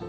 I